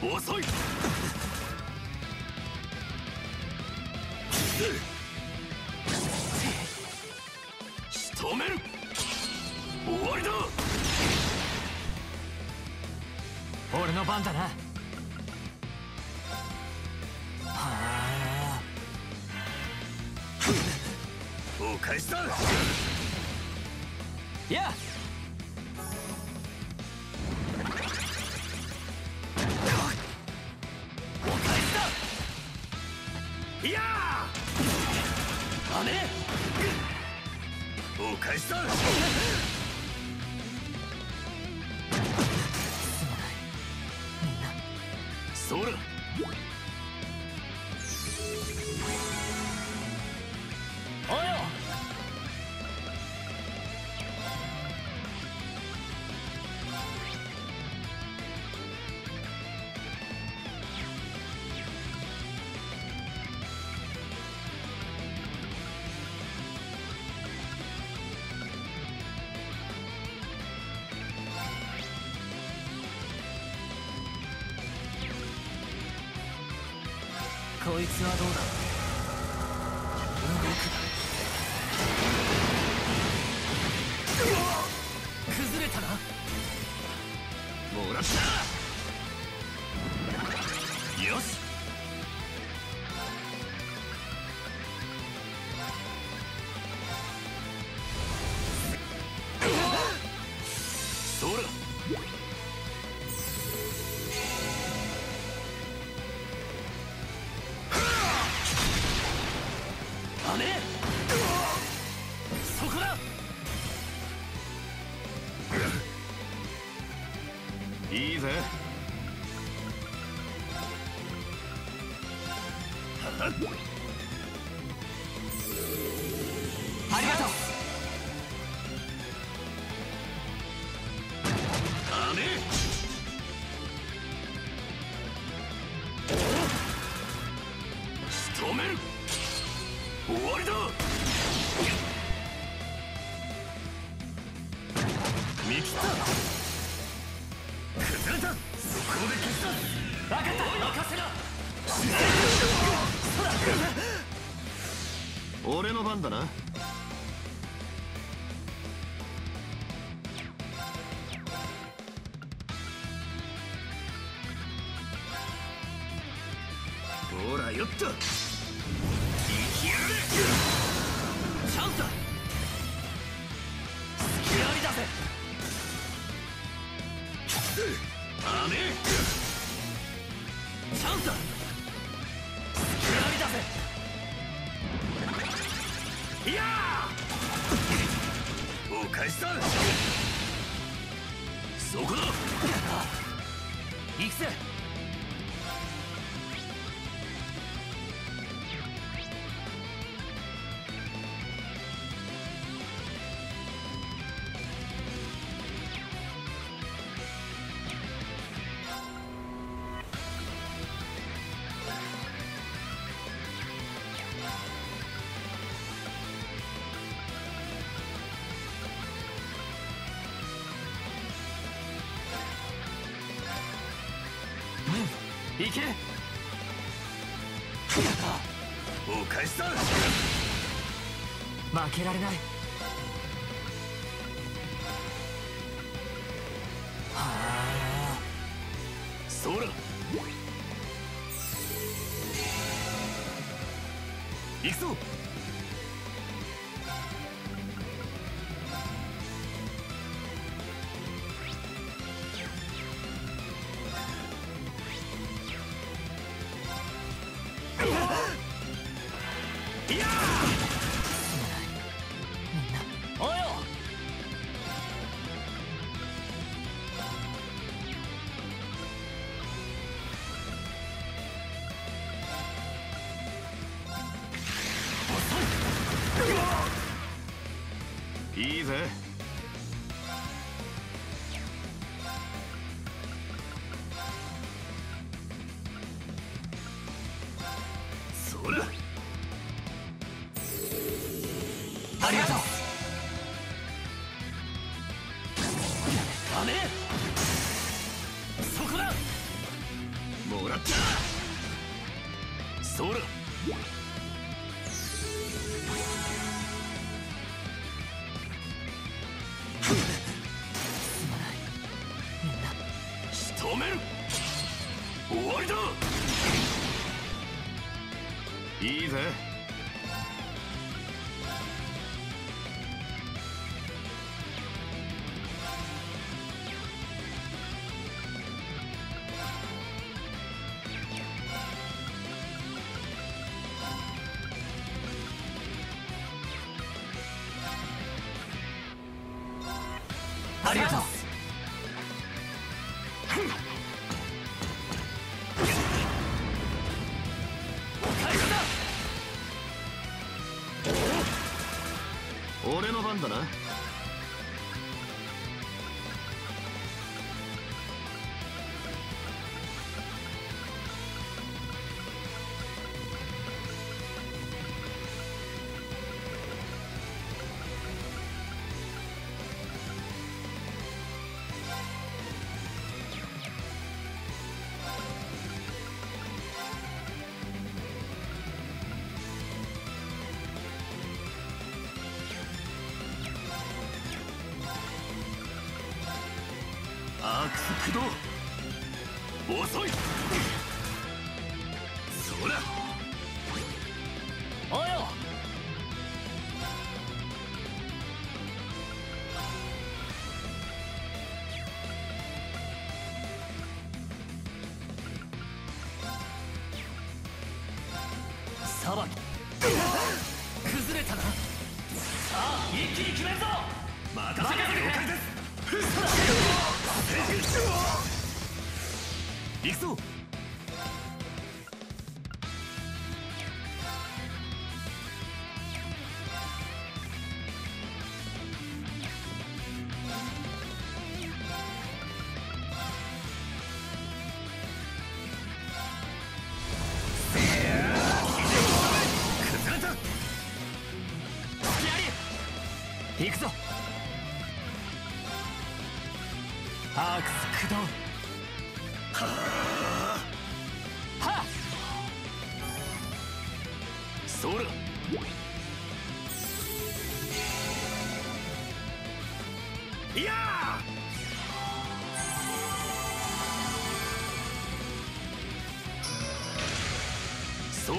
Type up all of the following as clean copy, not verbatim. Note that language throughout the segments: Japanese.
遅い。仕留める。終わりだ。俺の番だな。はあ。お返しだ。いや。いやー、雨お返しだ。すまないみんな。そらおよ。こいつはどうだ。動く。崩れたな。もらった。よし。そら。そこだ。いいぜ。ありがとう。ダメ。仕留める。終わりだ。見切った。崩れた。そこで消した。分かった。任せな。俺の番だな。ほらよっと。チャンスだ。隙ありだぜ。雨。チャンスだ。隙ありだぜ。いやー。お返しだ。そこだ。行くぜ。行け。お返しだ。負けられない。はあ。そら。行くぞ。いいぜ。それ。ありがとう。ダメ。そこだ。ったそらすまないみんな仕留める終わりだいいぜありがとう。俺の番だな。アークス駆動遅いそらおよさばき崩れたなさあ一気に決めるぞ任せて了解です行くぞ行くぞアークス駆動はあそらいやそら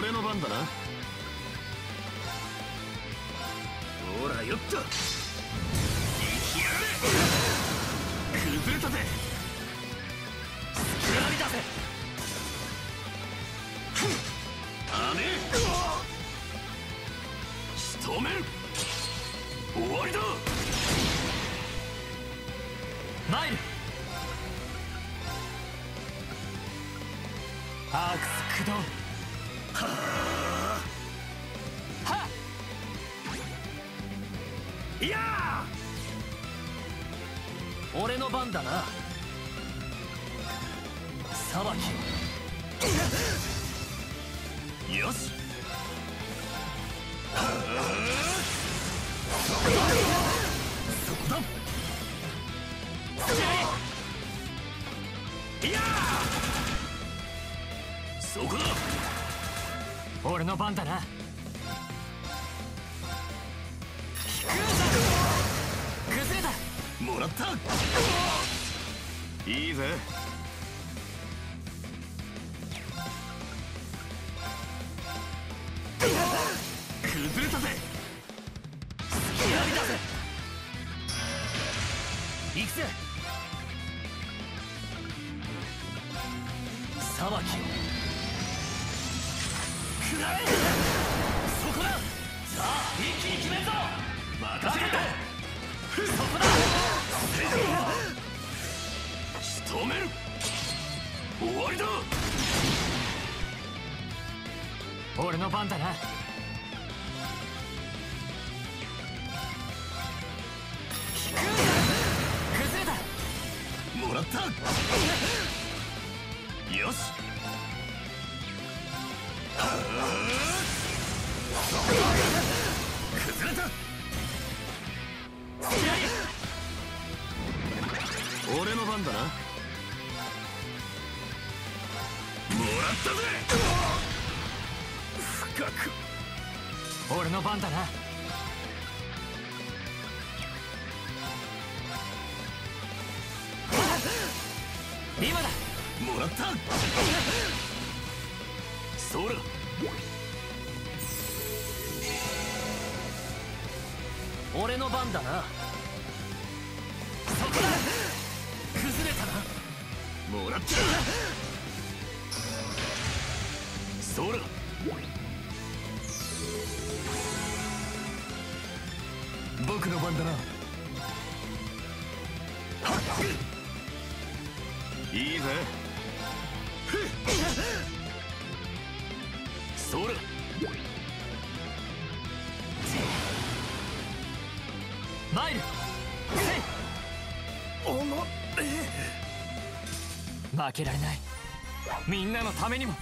俺の番だなほらよっとやれ崩れたぜ作られたぜあれ仕留める終わりだマイルアークス駆動はあいやー俺の番だなさばきよしそこだいやーそこだ俺の番だなもらったいいぜ崩れたぜやりだぜ行くぜさばき食らえそこださあ一気に決めるぞ任せろそこだ仕留める終わりだ俺の番だな引く崩れたもらったよし崩れた俺の番だな。今だ。もらった。そら。俺の番だな。そこだ。崩れたな。もらった。そら。僕の番だな。いいぜ。それ。マイル。負けられない。みんなのためにも。